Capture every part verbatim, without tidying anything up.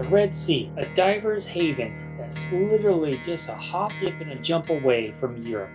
The Red Sea, a diver's haven that's literally just a hop, dip, and a jump away from Europe.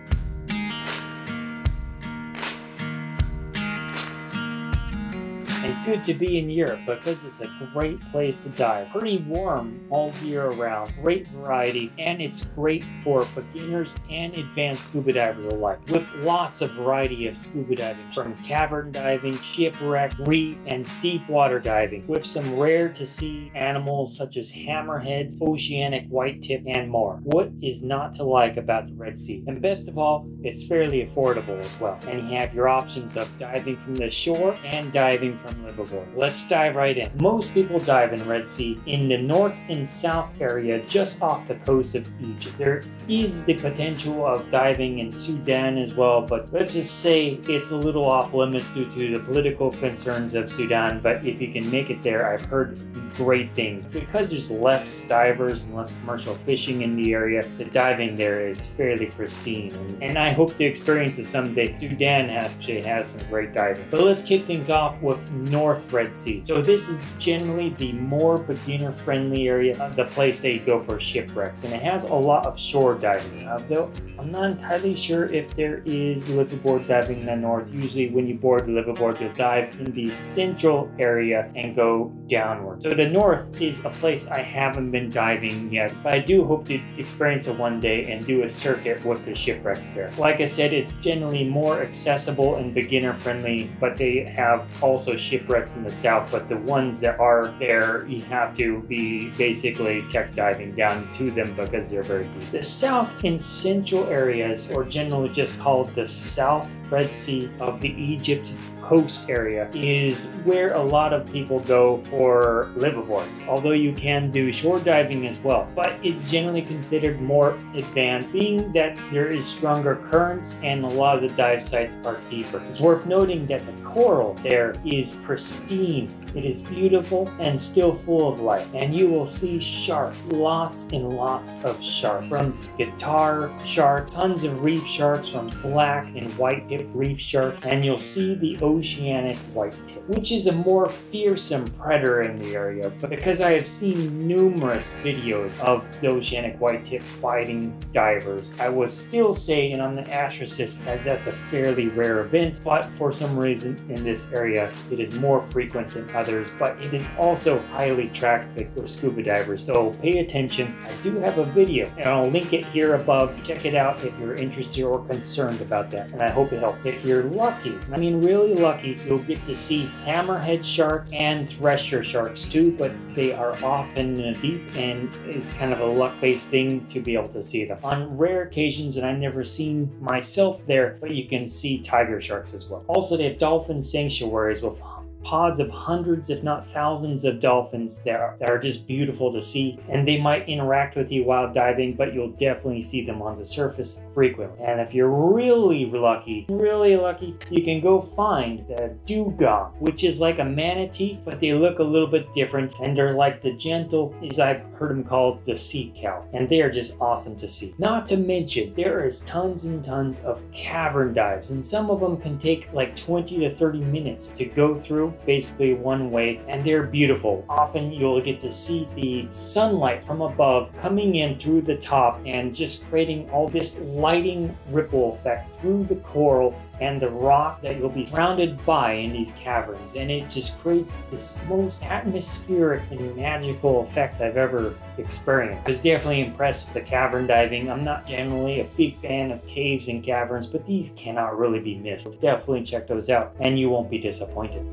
And good to be in Europe because it's a great place to dive. Pretty warm all year around, great variety, and it's great for beginners and advanced scuba divers alike, with lots of variety of scuba diving, from cavern diving, shipwreck, reef, and deep water diving, with some rare to see animals such as hammerheads, oceanic whitetip, and more. What is not to like about the Red Sea? And best of all, it's fairly affordable as well, and you have your options of diving from the shore and diving from liveaboard. Let's dive right in. Most people dive in the Red Sea in the north and south area just off the coast of Egypt. There is the potential of diving in Sudan as well, but let's just say it's a little off limits due to the political concerns of Sudan. But if you can make it there, I've heard great things. Because there's less divers and less commercial fishing in the area, the diving there is fairly pristine. And I hope to experience it someday. Sudan actually has some great diving. But let's kick things off with North Red Sea. So this is generally the more beginner-friendly area, the place they go for shipwrecks, and it has a lot of shore diving. Uh, though I'm not entirely sure if there is liveaboard diving in the north. Usually, when you board the liveaboard, you'll dive in the central area and go downward. So the north is a place I haven't been diving yet, but I do hope to experience it one day and do a circuit with the shipwrecks there. Like I said, it's generally more accessible and beginner-friendly, but they have also shipwrecks in the south, but the ones that are there, you have to be basically tech diving down to them because they're very deep. The south and central areas, or generally just called the South Red Sea of the Egypt coast area, is where a lot of people go for liveaboards, although you can do shore diving as well, but it's generally considered more advanced, seeing that there is stronger currents and a lot of the dive sites are deeper. It's worth noting that the coral there is pristine. It is beautiful and still full of life, and you will see sharks, lots and lots of sharks, from guitar sharks, tons of reef sharks, from black and white tip reef sharks, and you'll see the oceanic whitetip, which is a more fearsome predator in the area. But because I have seen numerous videos of the oceanic whitetip biting divers, I would still say, and I'm an asterisk as that's a fairly rare event, but for some reason in this area it is more frequent than others, but it is also highly trafficked for scuba divers, so pay attention. I do have a video and I'll link it here above. Check it out if you're interested or concerned about that, and I hope it helps. If you're lucky, I mean really lucky, you'll get to see hammerhead sharks and thresher sharks too, but they are often deep and it's kind of a luck-based thing to be able to see them. On rare occasions, and I've never seen myself there, but you can see tiger sharks as well. Also, they have dolphin sanctuaries with pods of hundreds if not thousands of dolphins that are, that are just beautiful to see, and they might interact with you while diving, but you'll definitely see them on the surface frequently. And if you're really lucky, really lucky, you can go find the dugong, which is like a manatee, but they look a little bit different, and they're like the gentle, as I've heard them called, the sea cow, and they are just awesome to see. Not to mention, there is tons and tons of cavern dives, and some of them can take like twenty to thirty minutes to go through, basically one way, and they're beautiful. Often you'll get to see the sunlight from above coming in through the top and just creating all this lighting ripple effect through the coral and the rock that you'll be surrounded by in these caverns, and it just creates this most atmospheric and magical effect I've ever experienced. I was definitely impressed with the cavern diving. I'm not generally a big fan of caves and caverns, but these cannot really be missed. Definitely check those out and you won't be disappointed.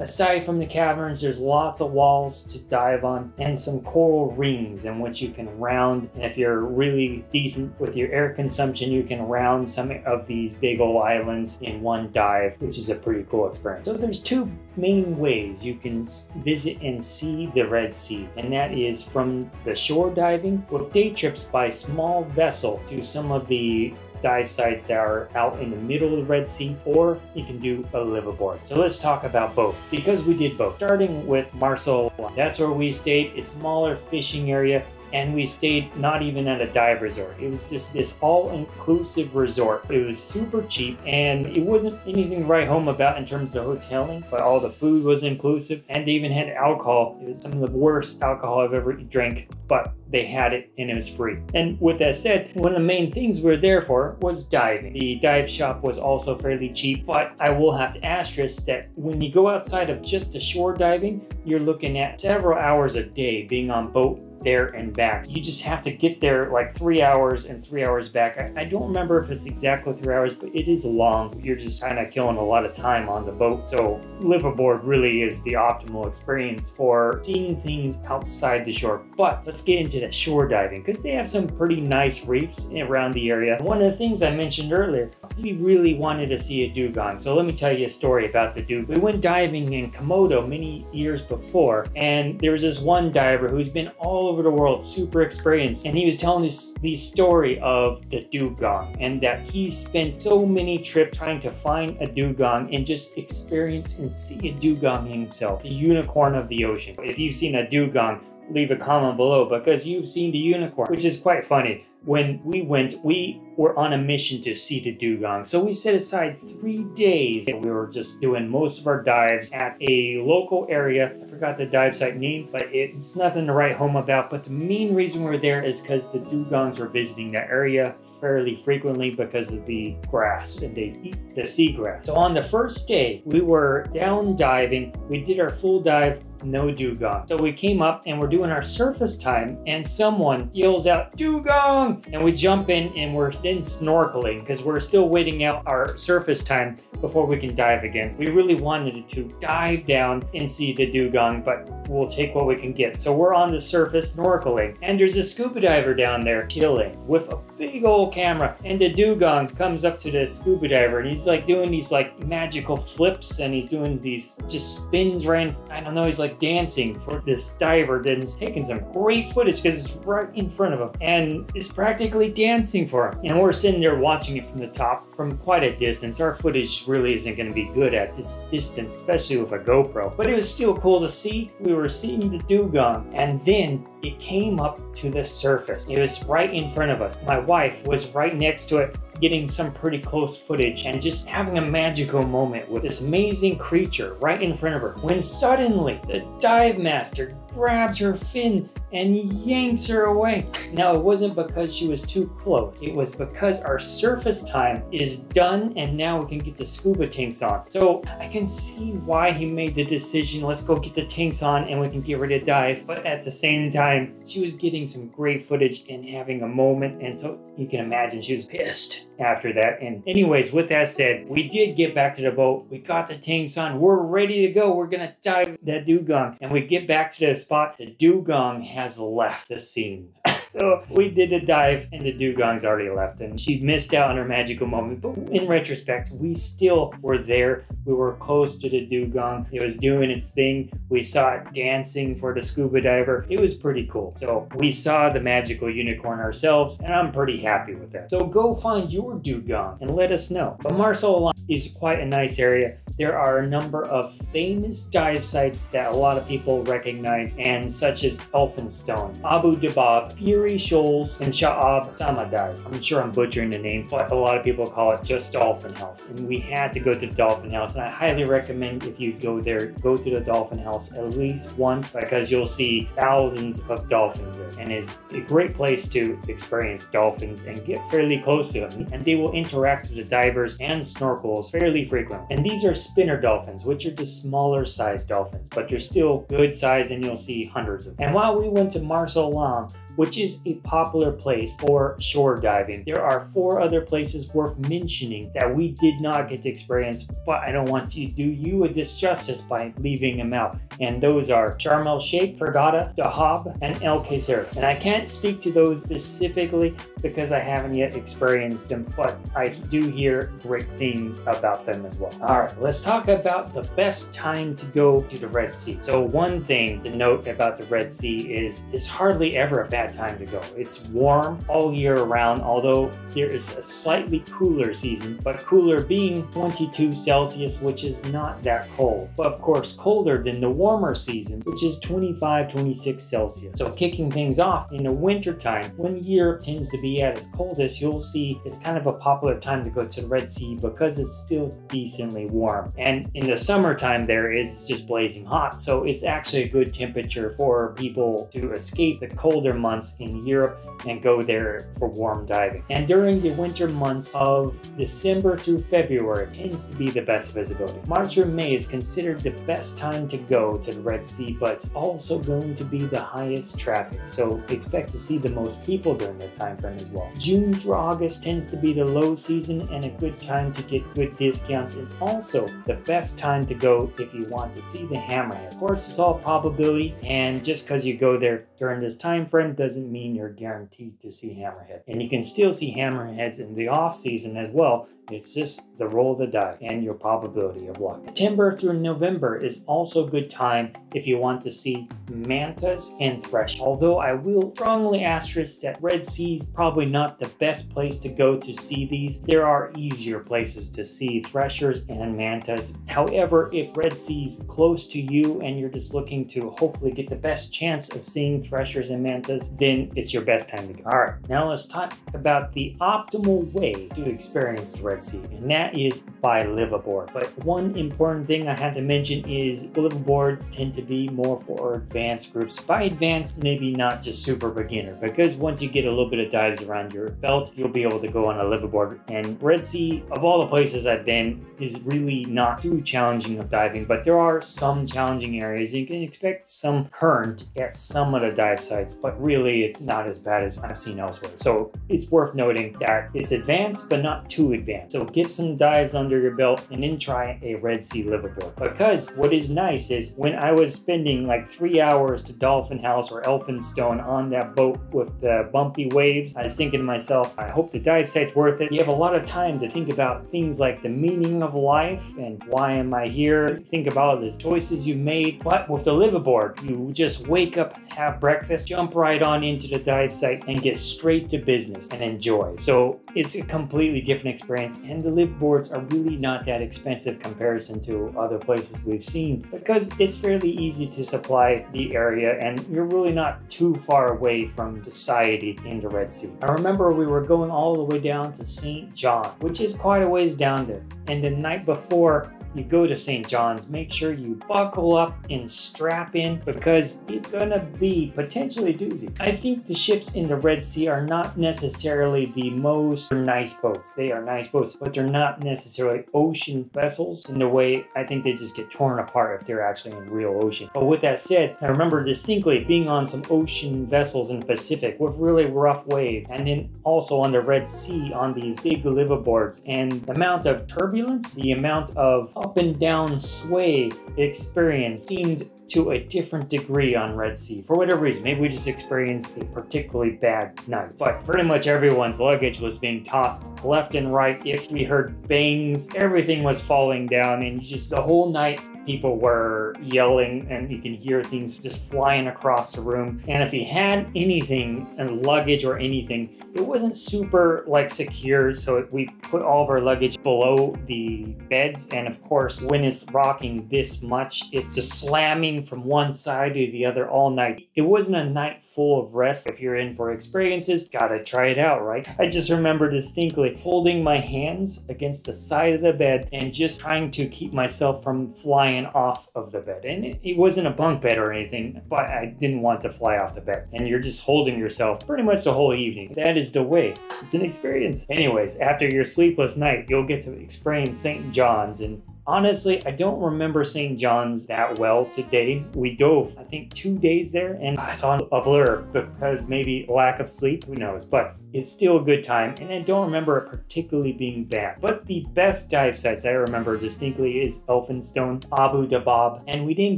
Aside from the caverns, there's lots of walls to dive on and some coral rings in which you can round. And if you're really decent with your air consumption, you can round some of these big old islands in one dive, which is a pretty cool experience. So there's two main ways you can visit and see the Red Sea, and that is from the shore diving with day trips by small vessel to some of the dive sites that are out in the middle of the Red Sea, or you can do a liveaboard. So let's talk about both, because we did both, starting with Marsa Alam. That's where we stayed. It's a smaller fishing area, and we stayed not even at a dive resort. It was just this all-inclusive resort. It was super cheap, and it wasn't anything to write home about in terms of hoteling, but all the food was inclusive, and they even had alcohol. It was some of the worst alcohol I've ever drank, but they had it and it was free. And with that said, one of the main things we were there for was diving. The dive shop was also fairly cheap, but I will have to asterisk that when you go outside of just the shore diving, you're looking at several hours a day being on boat there and back. You just have to get there like three hours and three hours back. I, I don't remember if it's exactly three hours, but it is long. You're just kind of killing a lot of time on the boat. So live aboard really is the optimal experience for seeing things outside the shore. But let's get into the shore diving because they have some pretty nice reefs around the area. One of the things I mentioned earlier, we really wanted to see a dugong. So let me tell you a story about the dugong. We went diving in Komodo many years before, and there was this one diver who's been all over the world, super experienced, and he was telling this the story of the dugong and that he spent so many trips trying to find a dugong and just experience and see a dugong himself, the unicorn of the ocean. If you've seen a dugong, leave a comment below because you've seen the unicorn, which is quite funny. When we went, we were on a mission to see the dugong. So we set aside three days and we were just doing most of our dives at a local area. I forgot the dive site name, but it's nothing to write home about. But the main reason we were there is because the dugongs were visiting that area fairly frequently because of the grass, and they eat the seagrass. So on the first day, we were down diving. We did our full dive, no dugong. So we came up and we're doing our surface time and someone yells out, "Dugong!" And we jump in and we're then snorkeling because we're still waiting out our surface time before we can dive again. We really wanted to dive down and see the dugong, but we'll take what we can get. So we're on the surface snorkeling and there's a scuba diver down there chilling with a big old camera, and the dugong comes up to the scuba diver and he's like doing these like magical flips and he's doing these just spins around. I don't know, he's like dancing for this diver then he's taking some great footage because it's right in front of him and it's practically dancing for him, and we're sitting there watching it from the top from quite a distance. Our footage really isn't going to be good at this distance, especially with a GoPro, but it was still cool to see. We were seeing the dugong and then it came up to the surface. It was right in front of us. My wife was right next to it getting some pretty close footage and just having a magical moment with this amazing creature right in front of her, when suddenly the dive master grabs her fin and yanks her away. Now, it wasn't because she was too close. It was because our surface time is done and now we can get the scuba tanks on. So I can see why he made the decision, let's go get the tanks on and we can get ready to dive. But at the same time, she was getting some great footage and having a moment. And so you can imagine she was pissed after that. And anyways, with that said, we did get back to the boat. We got the tanks on. We're ready to go. We're gonna dive that dugong. And we get back to the spot. The dugong has left the scene. So we did a dive and the dugong's already left and she missed out on her magical moment. But in retrospect, we still were there. We were close to the dugong. It was doing its thing. We saw it dancing for the scuba diver. It was pretty cool. So we saw the magical unicorn ourselves and I'm pretty happy with that. So go find your dugong and let us know. But Marsa Alam is quite a nice area. There are a number of famous dive sites that a lot of people recognize, and such as Elphinstone, Abu Dhabab, Fury Shoals, and Sha'ab Samadai. I'm sure I'm butchering the name, but a lot of people call it just Dolphin House. And we had to go to the Dolphin House, and I highly recommend if you go there, go to the Dolphin House at least once because you'll see thousands of dolphins there. And it's a great place to experience dolphins and get fairly close to them. And they will interact with the divers and snorkels fairly frequently. And these are spinner dolphins, which are the smaller size dolphins, but they're still good size and you'll see hundreds of them. And while we went to Marsa Alam, which is a popular place for shore diving, there are four other places worth mentioning that we did not get to experience, but I don't want to do you a disjustice by leaving them out. And those are Sharm El Sheikh, Fregatta, Dahab, and El Quseir. And I can't speak to those specifically because I haven't yet experienced them, but I do hear great things about them as well. All right, let's talk about the best time to go to the Red Sea. So one thing to note about the Red Sea is it's hardly ever a bad right time to go. It's warm all year around, although there is a slightly cooler season, but cooler being twenty-two Celsius, which is not that cold, but of course colder than the warmer season, which is twenty-five, twenty-six Celsius. So kicking things off in the winter time, when Europe tends to be at its coldest, you'll see it's kind of a popular time to go to the Red Sea because it's still decently warm. And in the summertime there is just blazing hot, so it's actually a good temperature for people to escape the colder months in Europe and go there for warm diving. And during the winter months of December through February tends to be the best visibility. March or May is considered the best time to go to the Red Sea, but it's also going to be the highest traffic, so expect to see the most people during that time frame as well. June through August tends to be the low season and a good time to get good discounts, and also the best time to go if you want to see the hammerhead. Of course, it's all probability, and just because you go there during this time frame doesn't mean you're guaranteed to see hammerhead. And you can still see hammerheads in the off season as well. It's just the roll of the die and your probability of luck. September through November is also a good time if you want to see mantas and thresh. Although I will strongly asterisk that Red Sea is probably not the best place to go to see these. There are easier places to see threshers and mantas. However, if Red Sea is close to you and you're just looking to hopefully get the best chance of seeing threshers and mantas, then it's your best time to go. All right, now let's talk about the optimal way to experience the Red Sea. Sea, and that is by liveaboard. But one important thing I had to mention is liveaboards tend to be more for advanced groups. By advanced, maybe not just super beginner, because once you get a little bit of dives around your belt, you'll be able to go on a liveaboard. And Red Sea, of all the places I've been, is really not too challenging of diving, but there are some challenging areas. You can expect some current at some of the dive sites, but really it's not as bad as I've seen elsewhere. So it's worth noting that it's advanced, but not too advanced. So get some dives under your belt and then try a Red Sea liveaboard. Because what is nice is when I was spending like three hours to Dolphin House or Elphinstone on that boat with the bumpy waves, I was thinking to myself, I hope the dive site's worth it. You have a lot of time to think about things like the meaning of life and why am I here? Think about all the choices you made. But with the liveaboard, you just wake up, have breakfast, jump right on into the dive site and get straight to business and enjoy. So it's a completely different experience. And the liveaboards are really not that expensive comparison to other places we've seen, because it's fairly easy to supply the area and you're really not too far away from society in the Red Sea. I remember we were going all the way down to Saint John, which is quite a ways down there. And the night before you go to Saint John's, make sure you buckle up and strap in, because it's gonna be potentially doozy. I think the ships in the Red Sea are not necessarily the most nice boats. They are nice boats, but they're not necessarily ocean vessels in the way. I think they just get torn apart if they're actually in real ocean. But with that said, I remember distinctly being on some ocean vessels in the Pacific with really rough waves, and then also on the Red Sea on these big liveaboards, and the amount of turbulence, the amount of up and down sway experience seemed to a different degree on Red Sea. For whatever reason, maybe we just experienced a particularly bad night, but pretty much everyone's luggage was being tossed left and right. If we heard bangs, everything was falling down, and just the whole night people were yelling and you can hear things just flying across the room. And if you had anything and luggage or anything, it wasn't super like secure, so we put all of our luggage below the beds. And of course, when it's rocking this much, it's just slamming from one side to the other all night. It wasn't a night full of rest. If you're in for experiences, gotta try it out, right? I just remember distinctly holding my hands against the side of the bed and just trying to keep myself from flying off of the bed. And it wasn't a bunk bed or anything, but I didn't want to fly off the bed. And you're just holding yourself pretty much the whole evening. That is the way. It's an experience. Anyways, after your sleepless night, you'll get to experience Saint John's. And honestly, I don't remember Saint John's that well today. We dove, I think, two days there, and I saw a blur because maybe lack of sleep, who knows. But is still a good time, and I don't remember it particularly being bad. But the best dive sites I remember distinctly is Elphinstone, Abu Dhabab, and we didn't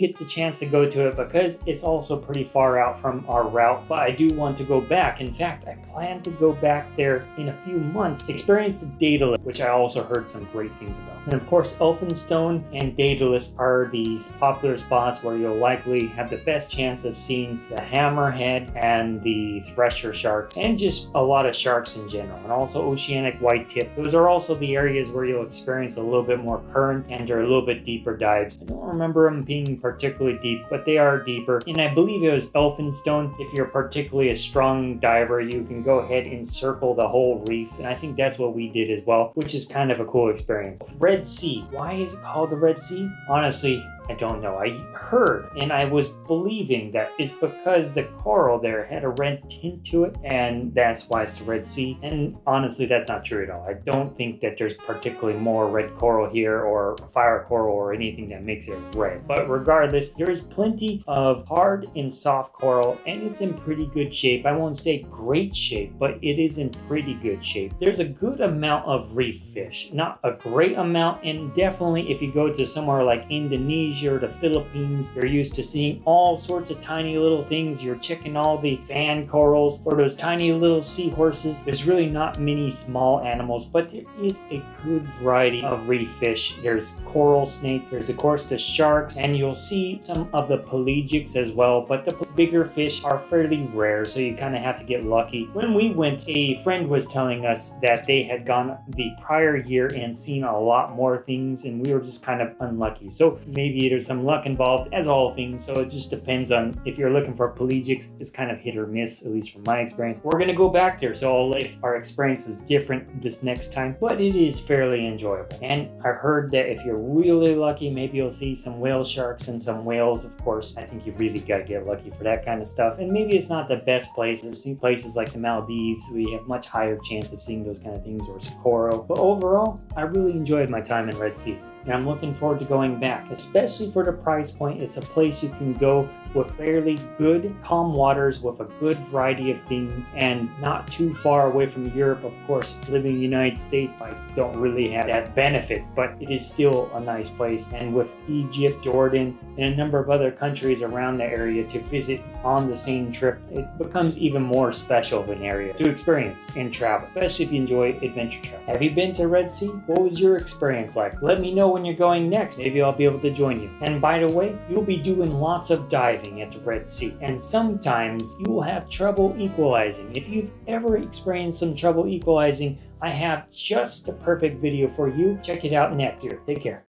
get the chance to go to it because it's also pretty far out from our route, but I do want to go back. In fact, I plan to go back there in a few months, experience the Daedalus, which I also heard some great things about. And of course, Elphinstone and Daedalus are these popular spots where you'll likely have the best chance of seeing the hammerhead and the thresher sharks, and just a lot of sharks in general, and also oceanic white tip. Those are also the areas where you'll experience a little bit more current and are a little bit deeper dives. I don't remember them being particularly deep, but they are deeper, and I believe it was Elphinstone. If you're particularly a strong diver, you can go ahead and circle the whole reef, and I think that's what we did as well, which is kind of a cool experience. Red Sea. Why is it called the Red Sea? Honestly, I don't know. I heard and I was believing that it's because the coral there had a red tint to it, and that's why it's the Red Sea. And honestly, that's not true at all. I don't think that there's particularly more red coral here or fire coral or anything that makes it red. But regardless, there is plenty of hard and soft coral, and it's in pretty good shape. I won't say great shape, but it is in pretty good shape. There's a good amount of reef fish, not a great amount, and definitely if you go to somewhere like Indonesia or the Philippines, you're used to seeing all sorts of tiny little things. You're checking all the fan corals or those tiny little seahorses. There's really not many small animals, but there is a good variety of reef fish. There's coral snakes, there's of course the sharks, and you'll see some of the pelagics as well, but the bigger fish are fairly rare, so you kind of have to get lucky. When we went, a friend was telling us that they had gone the prior year and seen a lot more things, and we were just kind of unlucky. So maybe there's some luck involved, as all things, so it just depends on if you're looking for pelagics. It's kind of hit or miss, at least from my experience. We're gonna go back there, so I'll let our experience is different this next time, but it is fairly enjoyable. And I heard that if you're really lucky, maybe you'll see some whale sharks and some whales. Of course, I think you really gotta get lucky for that kind of stuff, and maybe it's not the best place. I've seen places like the Maldives, we have much higher chance of seeing those kind of things, or Socorro. But overall, I really enjoyed my time in Red Sea, and I'm looking forward to going back, especially for the price point. It's a place you can go with fairly good, calm waters with a good variety of things, and not too far away from Europe. Of course, living in the United States, I don't really have that benefit, but it is still a nice place. And with Egypt, Jordan, and a number of other countries around the area to visit on the same trip, it becomes even more special of an area to experience and travel, especially if you enjoy adventure travel. Have you been to Red Sea? What was your experience like? Let me know when you're going next. Maybe I'll be able to join you. And by the way, you'll be doing lots of diving at the Red Sea, and sometimes you will have trouble equalizing. If you've ever experienced some trouble equalizing, I have just the perfect video for you. Check it out next. Here, take care.